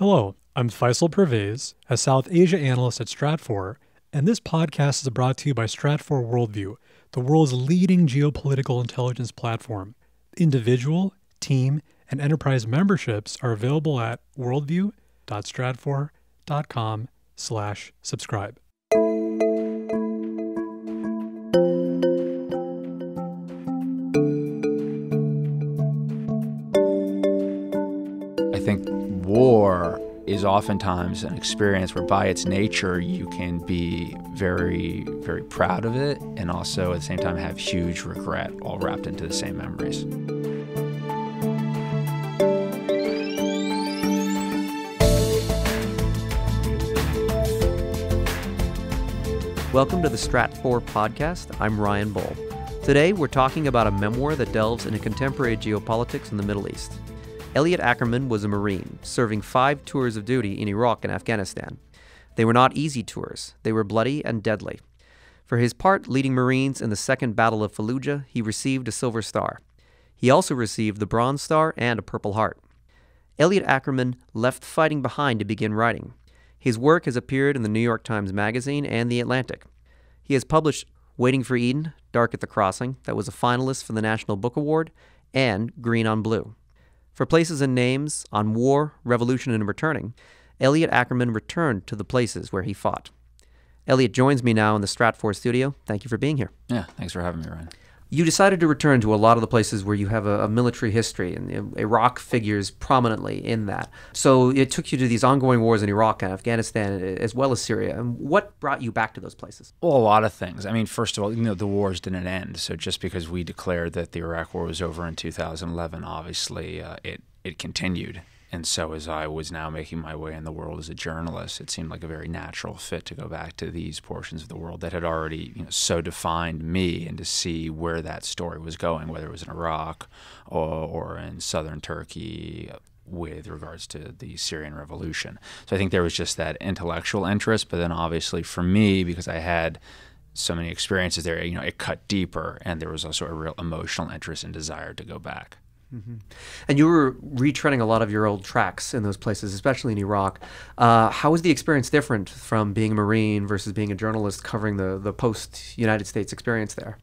Hello, I'm Faisal Pervez, a South Asia analyst at Stratfor, and this podcast is brought to you by Stratfor Worldview, the world's leading geopolitical intelligence platform. Individual, team, and enterprise memberships are available at worldview.stratfor.com/subscribe. I think war is oftentimes an experience where by its nature you can be very, very proud of it and also at the same time have huge regret all wrapped into the same memories. Welcome to the Stratfor podcast. I'm Ryan Bull. Today we're talking about a memoir that delves into contemporary geopolitics in the Middle East. Elliot Ackerman was a Marine, serving 5 tours of duty in Iraq and Afghanistan. They were not easy tours. They were bloody and deadly. For his part leading Marines in the Second Battle of Fallujah, he received a Silver Star. He also received the Bronze Star and a Purple Heart. Elliot Ackerman left fighting behind to begin writing. His work has appeared in the New York Times Magazine and the Atlantic. He has published Waiting for Eden, Dark at the Crossing, that was a finalist for the National Book Award, and Green on Blue. For Places and Names, on War, Revolution, and Returning, Elliot Ackerman returned to the places where he fought. Elliot joins me now in the Stratfor studio. Thank you for being here. Yeah, thanks for having me, Ryan. You decided to return to a lot of the places where you have a military history, and Iraq figures prominently in that. So it took you to these ongoing wars in Iraq and Afghanistan, as well as Syria. And what brought you back to those places? Well, a lot of things. I mean, first of all, you know, the wars didn't end. So just because we declared that the Iraq war was over in 2011, obviously it continued. And so as I was now making my way in the world as a journalist, it seemed like a very natural fit to go back to these portions of the world that had already, you know, so defined me, and to see where that story was going, whether it was in Iraq or in southern Turkey with regards to the Syrian revolution. So I think there was just that intellectual interest, but then obviously for me, because I had so many experiences there, you know, it cut deeper, and there was also a real emotional interest and desire to go back. Mm-hmm. And you were retreading a lot of your old tracks in those places, especially in Iraq. How was the experience different from being a Marine versus being a journalist covering the post-United States experience there?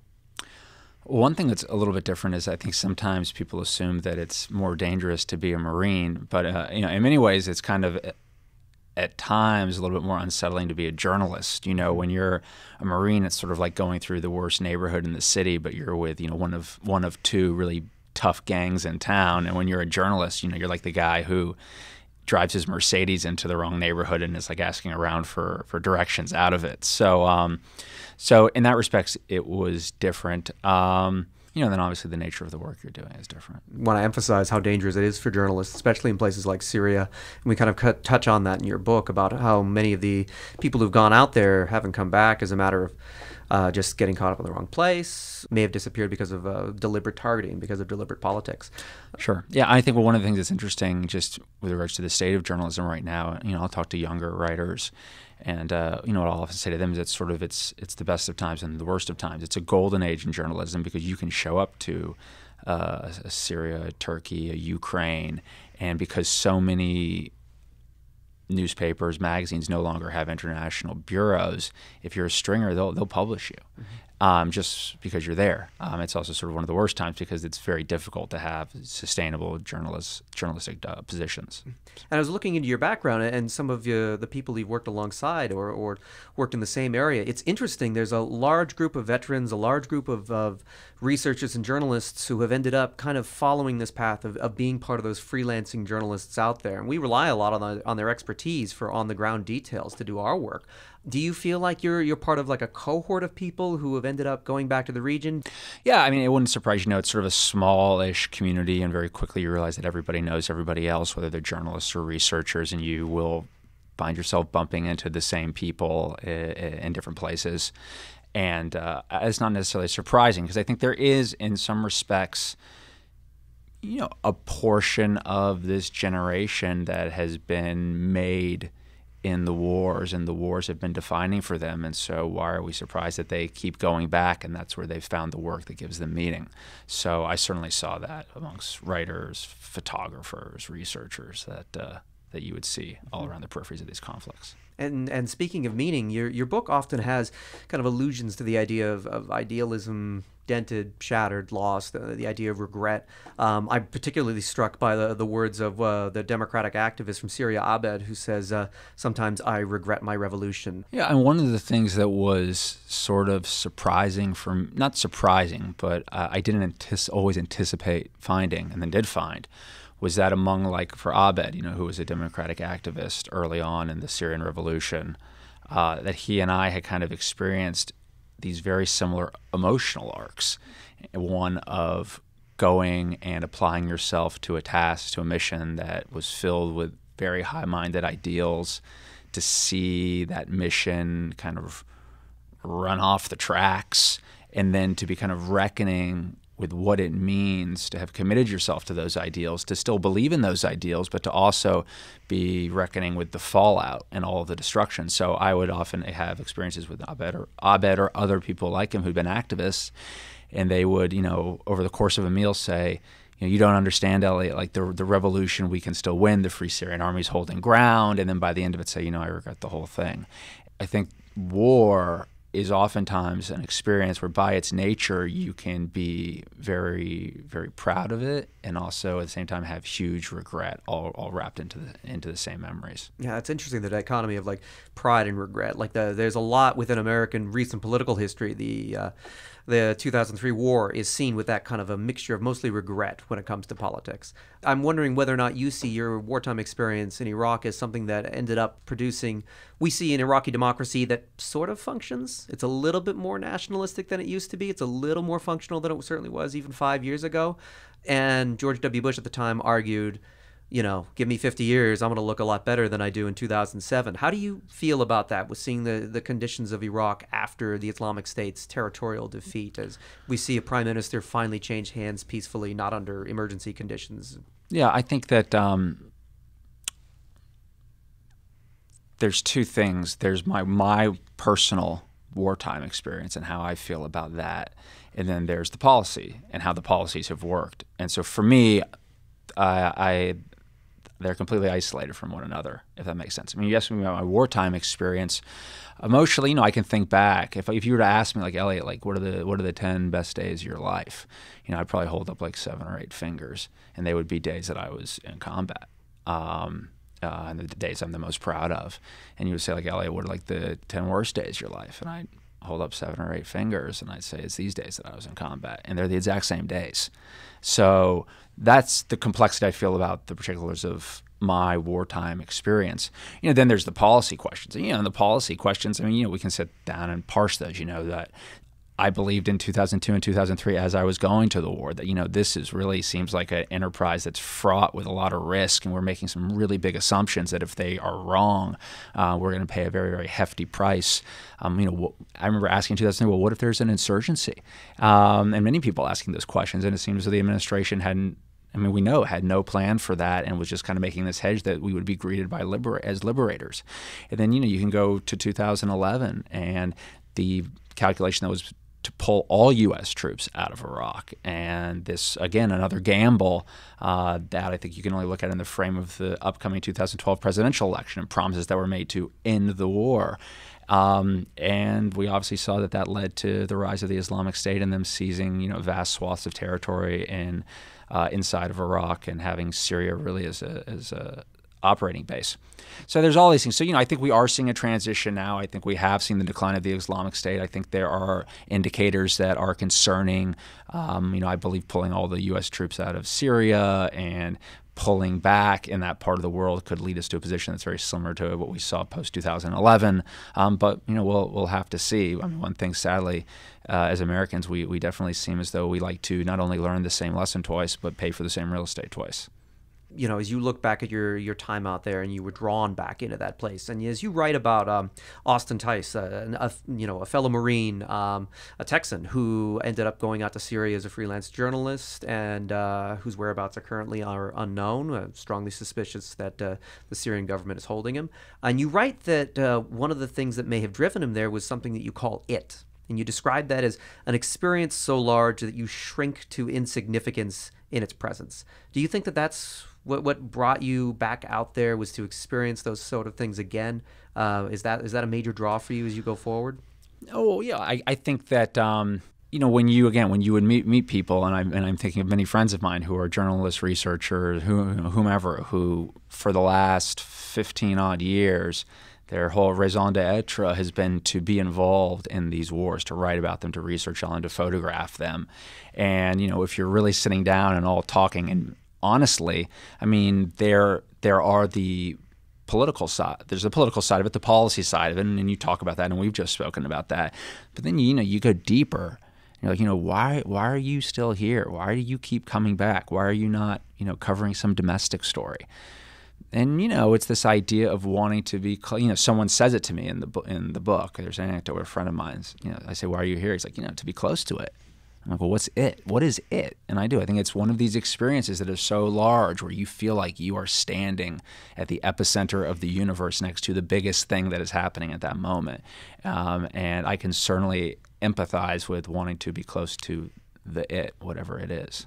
One thing that's a little bit different is I think sometimes people assume that it's more dangerous to be a Marine, but you know, in many ways it's kind of at times a little bit more unsettling to be a journalist. You know, when you're a Marine, it's sort of like going through the worst neighborhood in the city, but you're with, you know, one of two really tough gangs in town. And when you're a journalist, you know, you're like the guy who drives his Mercedes into the wrong neighborhood and is like asking around for directions out of it. So so in that respect, it was different. You know, then obviously the nature of the work you're doing is different. I want to emphasize how dangerous it is for journalists, especially in places like Syria. And we kind of touch on that in your book about how many of the people who've gone out there haven't come back as a matter of just getting caught up in the wrong place, may have disappeared because of deliberate targeting, because of deliberate politics. Sure. Yeah, I think one of the things that's interesting just with regards to the state of journalism right now, you know, I'll talk to younger writers, and you know, what I'll often say to them is it's the best of times and the worst of times. It's a golden age in journalism because you can show up to Syria, Turkey, Ukraine, and because so many newspapers, magazines no longer have international bureaus, if you're a stringer, they'll publish you just because you're there. It's also sort of one of the worst times because it's very difficult to have sustainable journalistic positions. And I was looking into your background and some of the people you've worked alongside or worked in the same area. It's interesting. There's a large group of veterans, a large group of researchers and journalists who have ended up kind of following this path of being part of those freelancing journalists out there. And we rely a lot on their expertise for on-the-ground details to do our work. Do you feel like you're part of like a cohort of people who have ended up going back to the region? Yeah, I mean, it wouldn't surprise you. You know, it's sort of a smallish community, and very quickly you realize that everybody knows everybody else, whether they're journalists or researchers, and you will find yourself bumping into the same people in different places. And it's not necessarily surprising because I think there is, in some respects, you know, a portion of this generation that has been made in the wars, and the wars have been defining for them, and so why are we surprised that they keep going back, and that's where they've found the work that gives them meaning. So I certainly saw that amongst writers, photographers, researchers, that that you would see all around the peripheries of these conflicts. And speaking of meaning, your book often has kind of allusions to the idea of idealism dented, shattered, lost, the idea of regret. I'm particularly struck by the words of the democratic activist from Syria, Abed, who says, sometimes I regret my revolution. Yeah, and one of the things that was sort of surprising from, not surprising, but I didn't always anticipate finding, and then did find, was that among, like, for Abed, you know, who was a democratic activist early on in the Syrian revolution, that he and I had kind of experienced these very similar emotional arcs, one of going and applying yourself to a task, to a mission that was filled with very high-minded ideals, to see that mission kind of run off the tracks, and then to be kind of reckoning with what it means to have committed yourself to those ideals, to still believe in those ideals, but to also be reckoning with the fallout and all of the destruction. So I would often have experiences with Abed or other people like him who'd been activists, and they would, you know, over the course of a meal say, you know, you don't understand, Elliot, like the revolution, we can still win, the Free Syrian Army is holding ground, and then by the end of it say, you know, I regret the whole thing. I think war is oftentimes an experience where by its nature you can be very, very proud of it and also at the same time have huge regret all wrapped into the same memories. Yeah, it's interesting, the dichotomy of like pride and regret. Like there's a lot within American recent political history. The 2003 war is seen with that kind of a mixture of mostly regret when it comes to politics. I'm wondering whether or not you see your wartime experience in Iraq as something that ended up producing, we see an Iraqi democracy that sort of functions. It's a little bit more nationalistic than it used to be. It's a little more functional than it certainly was even 5 years ago. And George W. Bush at the time argued, you know, give me 50 years, I'm going to look a lot better than I do in 2007. How do you feel about that, with seeing the conditions of Iraq after the Islamic State's territorial defeat, as we see a prime minister finally change hands peacefully, not under emergency conditions? Yeah, I think that there's two things. There's my personal wartime experience and how I feel about that, and then there's the policy and how the policies have worked. And so for me, they're completely isolated from one another, if that makes sense. I mean, you asked me about my wartime experience. Emotionally, you know, I can think back. If you were to ask me, like, Elliot, like, what are the 10 best days of your life? You know, I'd probably hold up like 7 or 8 fingers, and they would be days that I was in combat, and the days I'm the most proud of. And you would say, like, Elliot, what are like the 10 worst days of your life? And I'd hold up 7 or 8 fingers, and I'd say it's these days that I was in combat, and they're the exact same days. So that's the complexity I feel about the particulars of my wartime experience. You know, then there's the policy questions. You know, and the policy questions, I mean, you know, we can sit down and parse those. You know, that I believed in 2002 and 2003 as I was going to the war that, you know, this is really seems like an enterprise that's fraught with a lot of risk, and we're making some really big assumptions that if they are wrong, we're going to pay a very, very hefty price. You know, I remember asking in 2003, well, what if there's an insurgency? And many people asking those questions, and it seems that the administration hadn't, I mean, we know had no plan for that, and was just kind of making this hedge that we would be greeted by as liberators. And then, you know, you can go to 2011 and the calculation that was to pull all U.S. troops out of Iraq. And this, again, another gamble that I think you can only look at in the frame of the upcoming 2012 presidential election and promises that were made to end the war. And we obviously saw that that led to the rise of the Islamic State and them seizing, you know, vast swaths of territory inside of Iraq and having Syria really as a operating base. So there's all these things. So, you know, I think we are seeing a transition now. I think we have seen the decline of the Islamic State. I think there are indicators that are concerning. You know, I believe pulling all the U.S. troops out of Syria and pulling back in that part of the world could lead us to a position that's very similar to what we saw post-2011. But, you know, we'll have to see. I mean, one thing, sadly, as Americans, we definitely seem as though we like to not only learn the same lesson twice, but pay for the same real estate twice. You know, as you look back at your time out there, and you were drawn back into that place, and as you write about Austin Tice, a fellow Marine, a Texan who ended up going out to Syria as a freelance journalist, and whose whereabouts are currently unknown, strongly suspicious that the Syrian government is holding him. And you write that one of the things that may have driven him there was something that you call it, and you describe that as an experience so large that you shrink to insignificance in its presence. Do you think that that's What brought you back out there was to experience those sort of things again. Is that a major draw for you as you go forward? Oh yeah, I think that you know, when you would meet people, and I'm thinking of many friends of mine who are journalists, researchers, whomever, who for the last 15 odd years, their whole raison d'etre has been to be involved in these wars, to write about them, to research on them, to photograph them. And you know, if you're really sitting down and all talking and honestly, I mean, there are the political side. There's the political side of it, the policy side of it, and you talk about that, and we've just spoken about that. But then you know, you go deeper. You're like, you know, why are you still here? Why do you keep coming back? Why are you not, you know, covering some domestic story? And you know, it's this idea of wanting to be, you know, someone says it to me in the book. There's an anecdote with a friend of mine's. You know, I say, why are you here? He's like, you know, to be close to it. I'm like, well, what's it? What is it? And I do. I think it's one of these experiences that is so large where you feel like you are standing at the epicenter of the universe next to the biggest thing that is happening at that moment. And I can certainly empathize with wanting to be close to the it, whatever it is.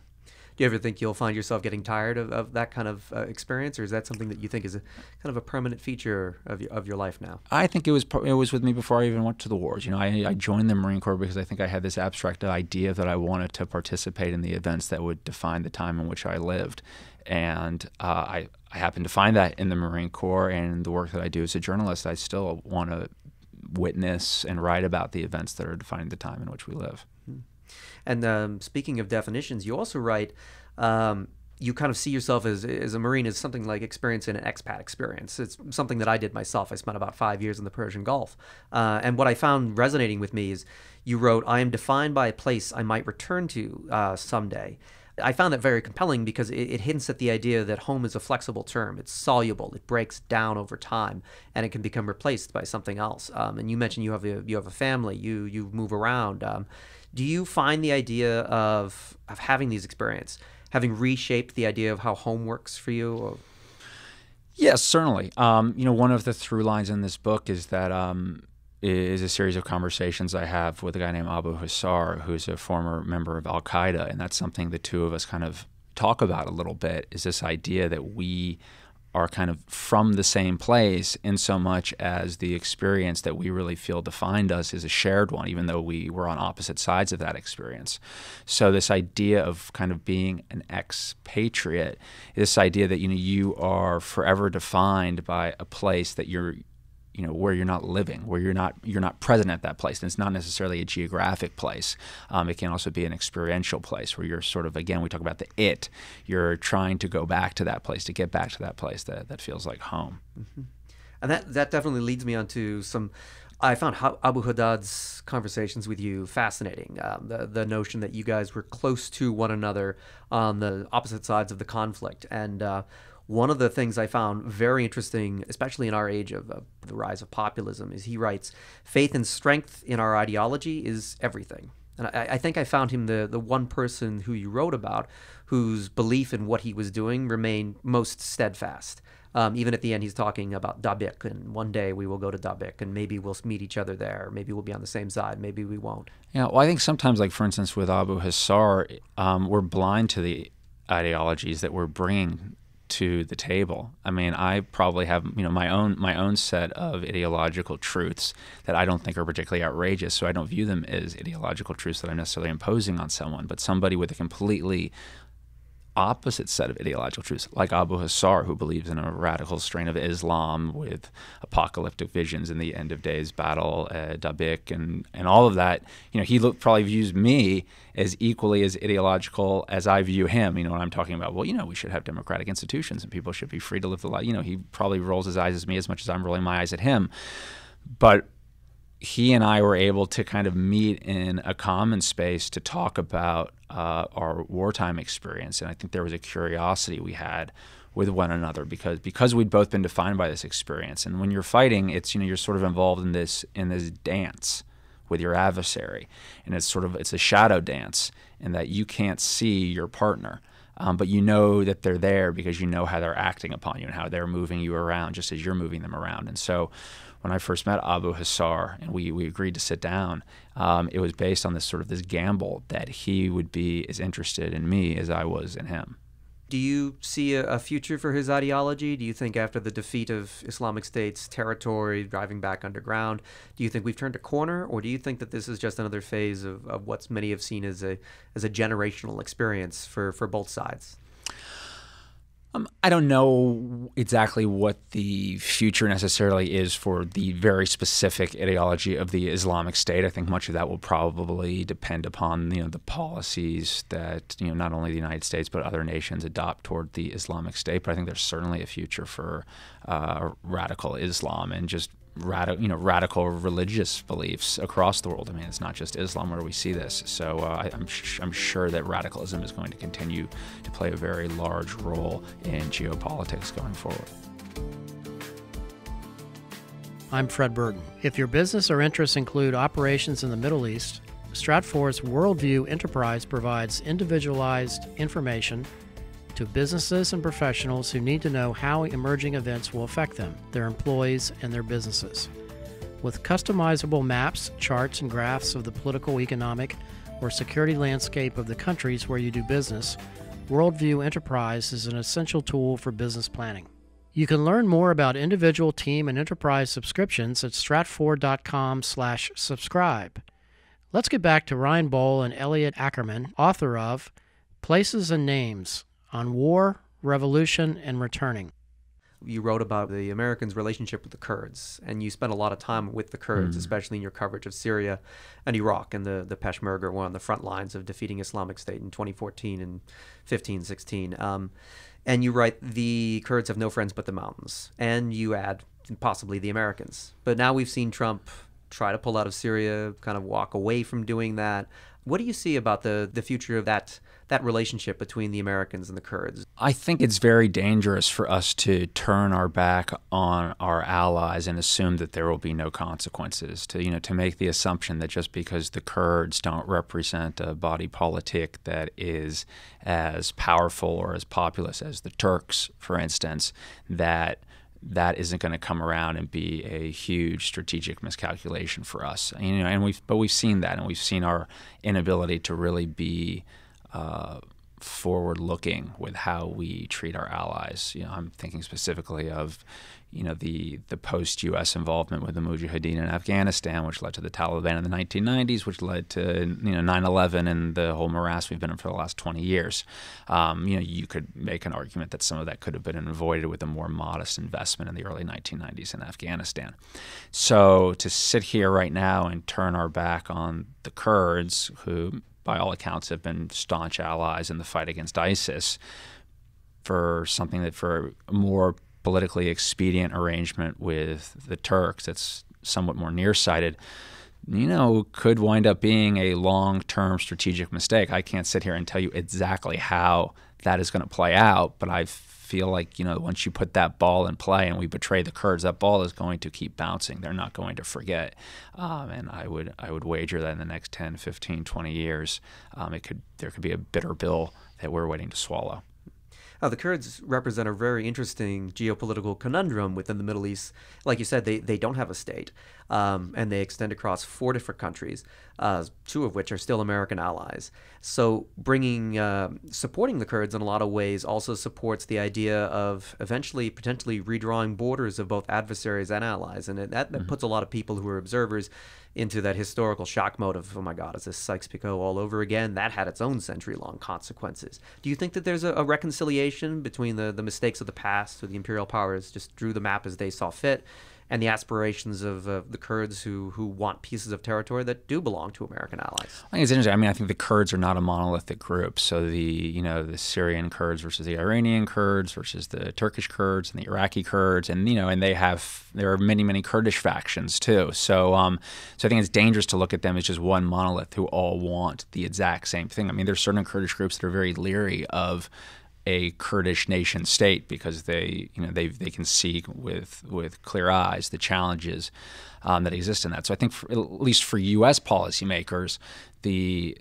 Do you ever think you'll find yourself getting tired of that kind of experience, or is that something that you think is a, kind of a permanent feature of your life now? I think it was with me before I even went to the wars. You know, I joined the Marine Corps because I think I had this abstract idea that I wanted to participate in the events that would define the time in which I lived, and I happened to find that in the Marine Corps, and the work that I do as a journalist, I still want to witness and write about the events that are defining the time in which we live. Mm-hmm. And speaking of definitions, you also write, you kind of see yourself as a Marine as something like experiencing an expat experience. It's something that I did myself. I spent about 5 years in the Persian Gulf. And what I found resonating with me is you wrote, I am defined by a place I might return to someday. I found that very compelling because it hints at the idea that home is a flexible term. It's soluble. It breaks down over time, and it can become replaced by something else. And you mentioned you have a family. You move around. Do you find the idea of having these experiences, having reshaped the idea of how home works for you? Or? Yes, certainly. You know, one of the through lines in this book is that is a series of conversations I have with a guy named Abu Hassar, who's a former member of Al Qaeda, and that's something the two of us kind of talk about a little bit. Is this idea that we are kind of from the same place in so much as the experience that we really feel defined us is a shared one, even though we were on opposite sides of that experience. So this idea of kind of being an expatriate, this idea that, you know, you are forever defined by a place that you're, you know, where you're not living, where you're not present at that place. And it's not necessarily a geographic place. It can also be an experiential place where you're sort of, again, we talk about the it. You're trying to go back to that place, to get back to that place that feels like home. Mm-hmm. And that definitely leads me on to some... I found Abu Haddad's conversations with you fascinating. The notion that you guys were close to one another on the opposite sides of the conflict. And one of the things I found very interesting, especially in our age of the rise of populism, is he writes, faith and strength in our ideology is everything. And I think I found him the one person who you wrote about whose belief in what he was doing remained most steadfast. Even at the end, he's talking about Dabiq, and one day we will go to Dabiq, and maybe we'll meet each other there, or maybe we'll be on the same side, maybe we won't. Yeah, well, I think sometimes, like for instance, with Abu Hassar, we're blind to the ideologies that we're bringing to the table. I mean, I probably have, you know, my own set of ideological truths that I don't think are particularly outrageous, so I don't view them as ideological truths that I'm necessarily imposing on someone, but somebody with a completely opposite set of ideological truths, like Abu Hassar, who believes in a radical strain of Islam with apocalyptic visions in the end of days battle, Dabiq, and all of that. You know, he probably views me as equally as ideological as I view him. You know, when I'm talking about, well, you know, we should have democratic institutions and people should be free to live the life. You know, he probably rolls his eyes at me as much as I'm rolling my eyes at him. But he and I were able to kind of meet in a common space to talk about our wartime experience. And I think there was a curiosity we had with one another because we'd both been defined by this experience. And when you're fighting, it's, you know, you're sort of involved in this dance with your adversary. And it's sort of, it's a shadow dance in that you can't see your partner. But you know that they're there because you know how they're acting upon you and how they're moving you around just as you're moving them around. And so when I first met Abu Hassar and we agreed to sit down, it was based on this gamble that he would be as interested in me as I was in him. Do you see a future for his ideology? Do you think after the defeat of Islamic State's territory, driving back underground, do you think we've turned a corner? Or do you think that this is just another phase of what many have seen as a generational experience for both sides? I don't know exactly what the future necessarily is for the very specific ideology of the Islamic State. I think much of that will probably depend upon, you know, the policies that, you know, not only the United States but other nations adopt toward the Islamic State. But I think there's certainly a future for radical Islam and just radical religious beliefs across the world. I mean, it's not just Islam where we see this. So I'm sure that radicalism is going to continue to play a very large role in geopolitics going forward. I'm Fred Burton. If your business or interests include operations in the Middle East, Stratfor's Worldview Enterprise provides individualized information to businesses and professionals who need to know how emerging events will affect them, their employees, and their businesses. With customizable maps, charts, and graphs of the political, economic, or security landscape of the countries where you do business, Worldview Enterprise is an essential tool for business planning. You can learn more about individual, team, and enterprise subscriptions at stratfor.com/subscribe. Let's get back to Ryan Bohl and Elliot Ackerman, author of Places and Names: On War, Revolution, and Returning. You wrote about the Americans' relationship with the Kurds, and you spent a lot of time with the Kurds, especially in your coverage of Syria and Iraq, and the Peshmerga were on the front lines of defeating Islamic State in 2014 and 15, 16. And you write, the Kurds have no friends but the mountains, and you add, possibly the Americans. But now we've seen Trump try to pull out of Syria, kind of walk away from doing that. What do you see about the future of that relationship between the Americans and the Kurds? I think it's very dangerous for us to turn our back on our allies and assume that there will be no consequences, to make the assumption that just because the Kurds don't represent a body politic that is as powerful or as populous as the Turks, for instance, that isn't going to come around and be a huge strategic miscalculation for us. But we've seen that, and we've seen our inability to really be forward-looking with how we treat our allies. I'm thinking specifically of the post-U.S. involvement with the Mujahideen in Afghanistan, which led to the Taliban in the 1990s, which led to 9/11 and the whole morass we've been in for the last 20 years. You could make an argument that some of that could have been avoided with a more modest investment in the early 1990s in Afghanistan. So to sit here right now and turn our back on the Kurds, who by all accounts have been staunch allies in the fight against ISIS, for something that, for a more politically expedient arrangement with the Turks that's somewhat more nearsighted, could wind up being a long-term strategic mistake. I can't sit here and tell you exactly how that is going to play out, but I feel like, once you put that ball in play and we betray the Kurds, that ball is going to keep bouncing. They're not going to forget. And I would wager that in the next 10, 15, 20 years, there could be a bitter pill that we're waiting to swallow. The Kurds represent a very interesting geopolitical conundrum within the Middle East. Like you said, they don't have a state, and they extend across 4 different countries, 2 of which are still American allies. So supporting the Kurds in a lot of ways also supports the idea of eventually potentially redrawing borders of both adversaries and allies, and that puts a lot of people who are observers into that historical shock mode of, oh my God, is this Sykes-Picot all over again? That had its own century-long consequences. Do you think that there's a reconciliation between the mistakes of the past, where the imperial powers just drew the map as they saw fit, and the aspirations of the Kurds who want pieces of territory that do belong to American allies? I think it's interesting. I think the Kurds are not a monolithic group. So the Syrian Kurds versus the Iranian Kurds versus the Turkish Kurds and the Iraqi Kurds, and there are many Kurdish factions too. So so I think it's dangerous to look at them as just one monolith who all want the exact same thing. There's certain Kurdish groups that are very leery of a Kurdish nation state because they can see with clear eyes the challenges that exist in that. So I think at least for U.S. policymakers, the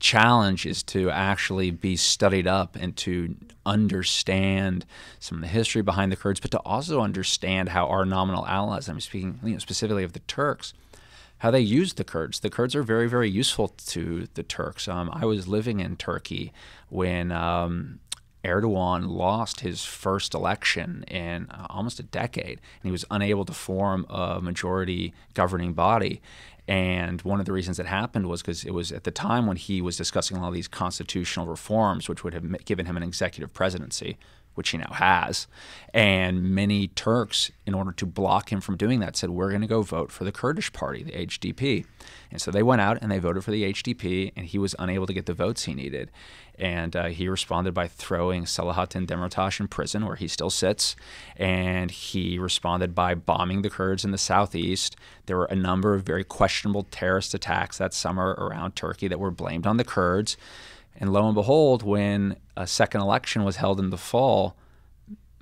challenge is to actually be studied up and to understand some of the history behind the Kurds, but to also understand how our nominal allies, I'm speaking specifically of the Turks, how they use the Kurds. The Kurds are very, very useful to the Turks. I was living in Turkey when Erdogan lost his first election in almost a decade, and he was unable to form a majority governing body. And one of the reasons that happened was because it was at the time when he was discussing all these constitutional reforms, which would have given him an executive presidency, which he now has. And many Turks, in order to block him from doing that, said, we're going to go vote for the Kurdish party, the HDP. And so they went out and they voted for the HDP, and he was unable to get the votes he needed. And he responded by throwing Selahattin Demirtaş in prison, where he still sits. And he responded by bombing the Kurds in the southeast. There were a number of very questionable terrorist attacks that summer around Turkey that were blamed on the Kurds. And lo and behold, when a second election was held in the fall,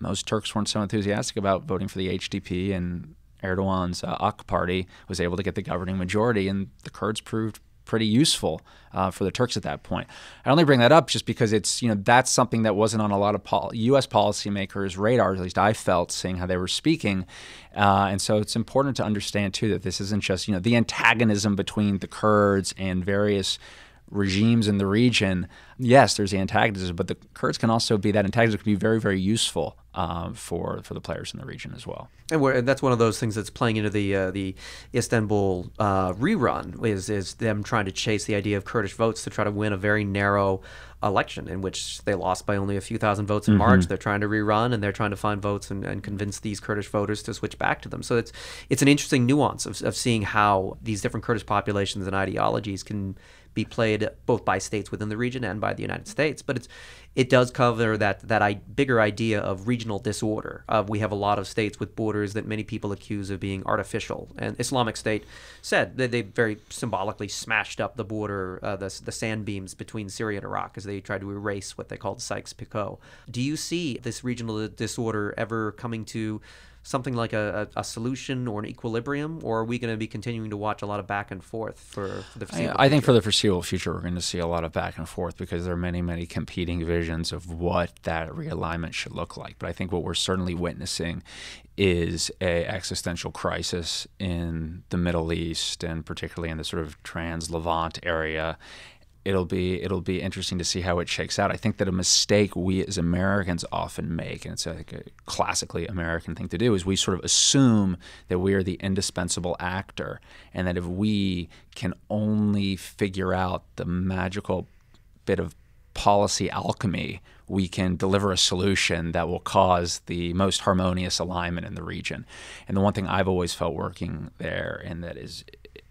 most Turks weren't so enthusiastic about voting for the HDP, and Erdogan's AK party was able to get the governing majority, and the Kurds proved pretty useful for the Turks at that point. I only bring that up just because it's, you know, that's something that wasn't on a lot of U.S. policymakers' radars, at least I felt, seeing how they were speaking. And so it's important to understand, too, that this isn't just, you know, the antagonism between the Kurds and various regimes in the region. Yes, there's the antagonism, but the Kurds can also be, that antagonism can be very, very useful for the players in the region as well. And that's one of those things that's playing into the Istanbul rerun, is them trying to chase the idea of Kurdish votes to try to win a very narrow election in which they lost by only a few thousand votes in March. They're trying to rerun, and they're trying to find votes and convince these Kurdish voters to switch back to them. So it's an interesting nuance of seeing how these different Kurdish populations and ideologies can be played both by states within the region and by the United States. But it does cover that bigger idea of regional disorder. We have a lot of states with borders that many people accuse of being artificial. And Islamic State said that they very symbolically smashed up the border, the sand beams between Syria and Iraq, as they tried to erase what they called Sykes-Picot. Do you see this regional disorder ever coming to something like a solution or an equilibrium, or are we going to be continuing to watch a lot of back and forth for the foreseeable future? I think for the foreseeable future, we're going to see a lot of back and forth because there are many, many competing visions of what that realignment should look like. But I think what we're certainly witnessing is an existential crisis in the Middle East, and particularly in the sort of trans-Levant area. It'll be interesting to see how it shakes out. I think that a mistake we as Americans often make, and it's like a classically American thing to do, is we sort of assume that we are the indispensable actor, and that if we can only figure out the magical bit of policy alchemy, we can deliver a solution that will cause the most harmonious alignment in the region. And the one thing I've always felt working there, and that is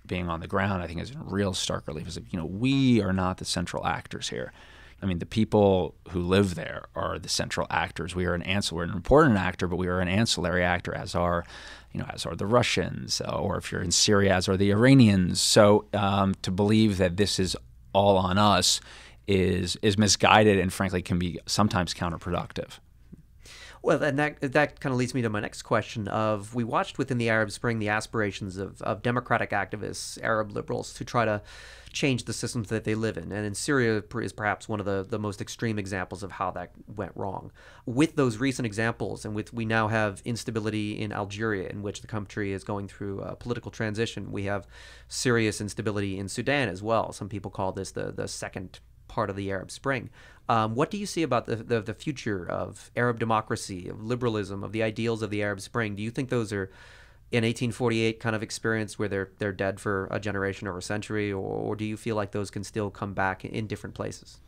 being on the ground, I think, is in real stark relief, is that, you know, we are not the central actors here. I mean, the people who live there are the central actors. We are an important actor, but we are an ancillary actor, as are, you know, as are the Russians, or if you're in Syria, as are the Iranians. So to believe that this is all on us is misguided, and frankly can be sometimes counterproductive. Well, and that kind of leads me to my next question of, we watched within the Arab Spring the aspirations of democratic activists, Arab liberals, to try to change the systems that they live in. And in Syria is perhaps one of the most extreme examples of how that went wrong. With those recent examples, and with, we now have instability in Algeria, in which the country is going through a political transition. We have serious instability in Sudan as well. Some people call this the second part of the Arab Spring. What do you see about the future of Arab democracy, of liberalism, of the ideals of the Arab Spring? Do you think those are an 1848 kind of experience where they're dead for a generation or a century, or do you feel like those can still come back in different places?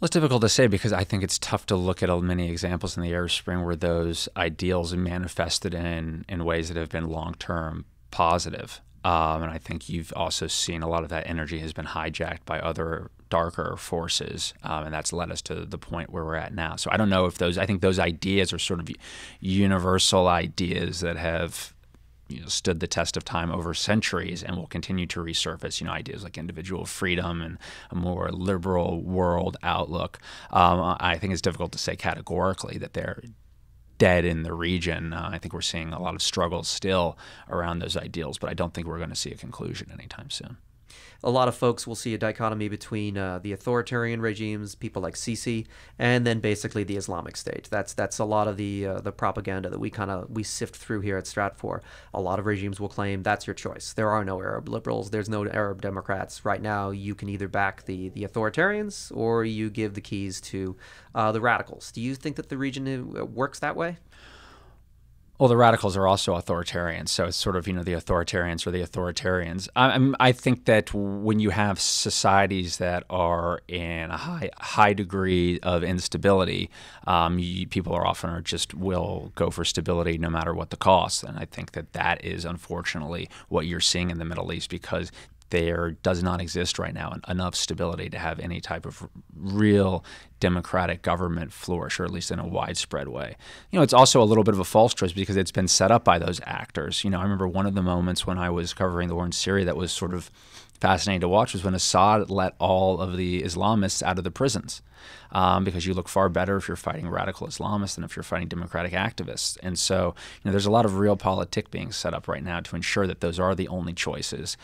Well, it's difficult to say, because I think it's tough to look at many examples in the Arab Spring where those ideals are manifested in ways that have been long-term positive. And I think you've also seen a lot of that energy has been hijacked by other darker forces, and that's led us to the point where we're at now. So I don't know if those, I think those ideas are sort of universal ideas that have, you know, stood the test of time over centuries and will continue to resurface, you know, ideas like individual freedom and a more liberal world outlook. I think it's difficult to say categorically that they're dead in the region. I think we're seeing a lot of struggles still around those ideals, but I don't think we're going to see a conclusion anytime soon. a lot of folks will see a dichotomy between the authoritarian regimes, people like Sisi, and then basically the Islamic State. That's a lot of the propaganda that we sift through here at Stratfor. A lot of regimes will claim that's your choice. There are no Arab liberals. There's no Arab Democrats. Right now, you can either back the authoritarians or you give the keys to the radicals. Do you think that the region works that way? Well, the radicals are also authoritarians, so it's sort of, you know, the authoritarians or the authoritarians. I think that when you have societies that are in a high degree of instability, people often just will go for stability no matter what the cost. And I think that that is unfortunately what you're seeing in the Middle East, because there does not exist right now enough stability to have any type of real democratic government flourish, or at least in a widespread way. You know, it's also a little bit of a false choice because it's been set up by those actors. You know, I remember one of the moments when I was covering the war in Syria that was sort of fascinating to watch was when Assad let all of the Islamists out of the prisons, because you look far better if you're fighting radical Islamists than if you're fighting democratic activists. And so, you know, there's a lot of real politic being set up right now to ensure that those are the only choices,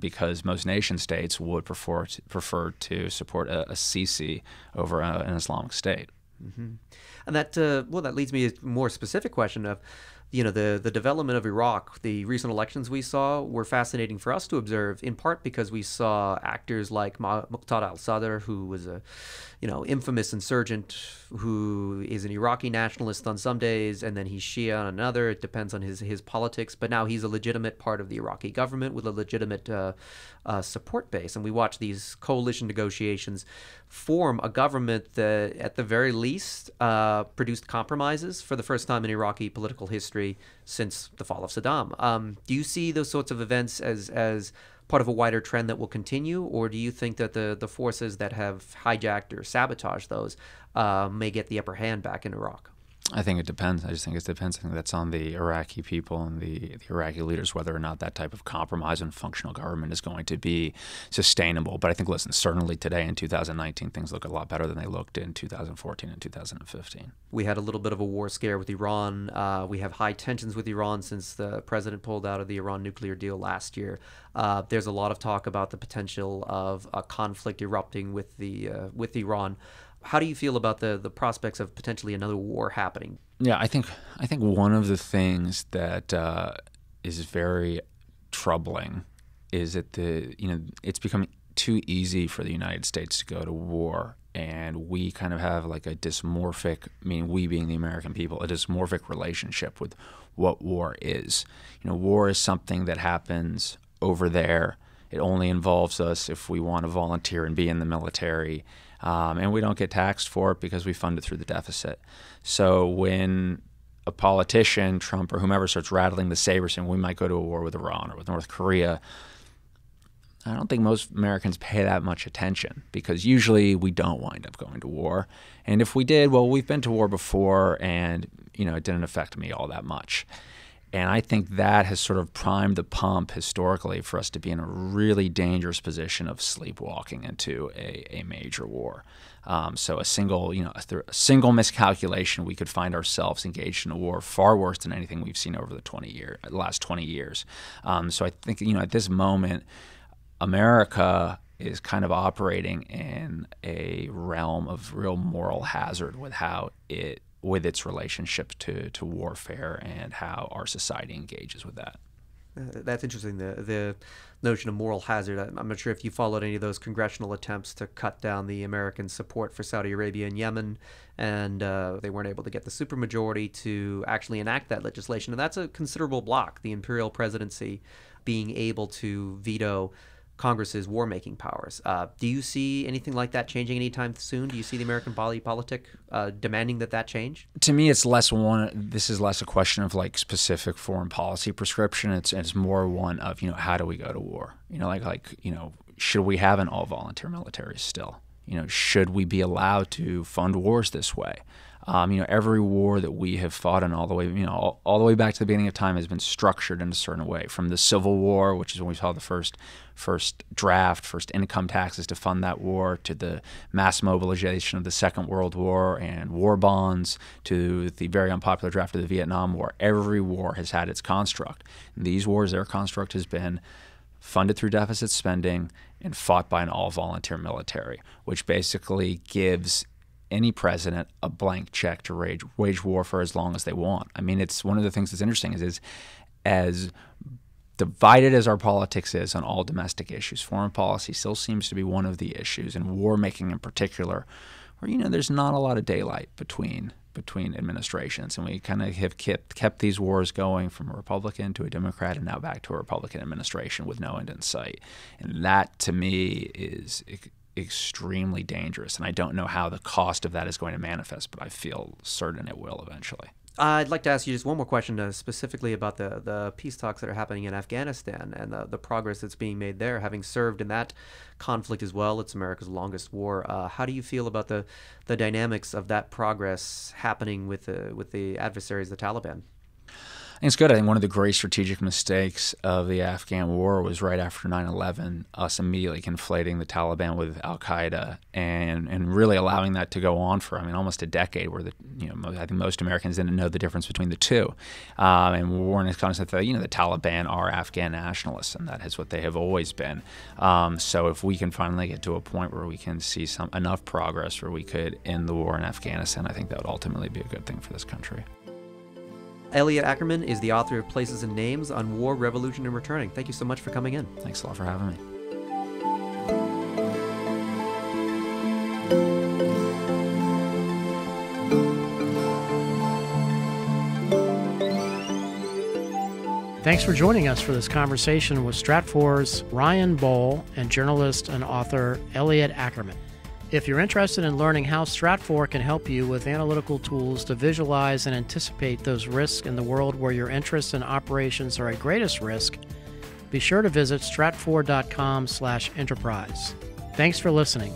because most nation states would prefer to support a Sisi over an Islamic State. Mm-hmm. And that leads me to a more specific question of, you know, the development of Iraq, the recent elections we saw were fascinating for us to observe, in part because we saw actors like Muqtada al-Sadr, who was a, you know, infamous insurgent who is an Iraqi nationalist on some days, and then he's Shia on another. It depends on his politics, but now he's a legitimate part of the Iraqi government with a legitimate support base. And we watch these coalition negotiations form a government that, at the very least, produced compromises for the first time in Iraqi political history since the fall of Saddam. Do you see those sorts of events as part of a wider trend that will continue, or do you think that the forces that have hijacked or sabotaged those may get the upper hand back in Iraq? I think it depends. I just think it depends. I think that's on the Iraqi people and the Iraqi leaders, whether or not that type of compromise and functional government is going to be sustainable. But I think, listen, certainly today in 2019, things look a lot better than they looked in 2014 and 2015. We had a little bit of a war scare with Iran. We have high tensions with Iran since the president pulled out of the Iran nuclear deal last year. There's a lot of talk about the potential of a conflict erupting with Iran. How do you feel about the prospects of potentially another war happening? Yeah, I think one of the things that is very troubling is that it's becoming too easy for the United States to go to war. And we kind of have like a dysmorphic, we being the American people, a dysmorphic relationship with what war is. You know, war is something that happens over there. It only involves us if we want to volunteer and be in the military. And we don't get taxed for it because we fund it through the deficit. So when a politician, Trump or whomever, starts rattling the saber saying we might go to a war with Iran or with North Korea, I don't think most Americans pay that much attention, because usually we don't wind up going to war. And if we did, well, we've been to war before and, you know, it didn't affect me all that much. And I think that has sort of primed the pump historically for us to be in a really dangerous position of sleepwalking into a major war. So a single miscalculation, we could find ourselves engaged in a war far worse than anything we've seen over the last 20 years. So I think, you know, at this moment, America is kind of operating in a realm of real moral hazard with how it, with its relationship to warfare and how our society engages with that. That's interesting, the notion of moral hazard. I'm not sure if you followed any of those congressional attempts to cut down the American support for Saudi Arabia and Yemen, and they weren't able to get the supermajority to actually enact that legislation. And that's a considerable block, the imperial presidency being able to veto Congress's war-making powers. Do you see anything like that changing anytime soon? Do you see the American politic demanding that change? To me, it's less one. This is less a question of like specific foreign policy prescription. It's more one of, you know, how do we go to war? You know, should we have an all-volunteer military still? You know, should we be allowed to fund wars this way? You know, every war that we have fought in all the way, you know, all the way back to the beginning of time has been structured in a certain way. From the Civil War, which is when we saw the first income taxes to fund that war, to the mass mobilization of the Second World War and war bonds, to the very unpopular draft of the Vietnam War. Every war has had its construct. In these wars, their construct has been funded through deficit spending, and fought by an all-volunteer military, which basically gives any president a blank check to wage war for as long as they want. I mean, it's one of the things that's interesting is as divided as our politics is on all domestic issues, foreign policy still seems to be one of the issues, and war making in particular, where, you know, there's not a lot of daylight between administrations, and we kind of have kept these wars going from a Republican to a Democrat and now back to a Republican administration with no end in sight. And that, to me, is extremely dangerous, and I don't know how the cost of that is going to manifest, but I feel certain it will eventually. I'd like to ask you just one more question specifically about the peace talks that are happening in Afghanistan and the progress that's being made there. Having served in that conflict as well, it's America's longest war. How do you feel about the dynamics of that progress happening with the adversaries, the Taliban? I think it's good. I think one of the great strategic mistakes of the Afghan war was right after 9/11, us immediately conflating the Taliban with al-Qaeda and really allowing that to go on for, I mean, almost a decade, where I think most Americans didn't know the difference between the two. And Warren is constant that, you know, the Taliban are Afghan nationalists, and that is what they have always been. So if we can finally get to a point where we can see enough progress where we could end the war in Afghanistan, I think that would ultimately be a good thing for this country. Elliot Ackerman is the author of Places and Names: On War, Revolution, and Returning. Thank you so much for coming in. Thanks a lot for having me. Thanks for joining us for this conversation with Stratfor's Ryan Bohl and journalist and author Elliot Ackerman. If you're interested in learning how Stratfor can help you with analytical tools to visualize and anticipate those risks in the world where your interests and operations are at greatest risk, be sure to visit stratfor.com/enterprise. Thanks for listening.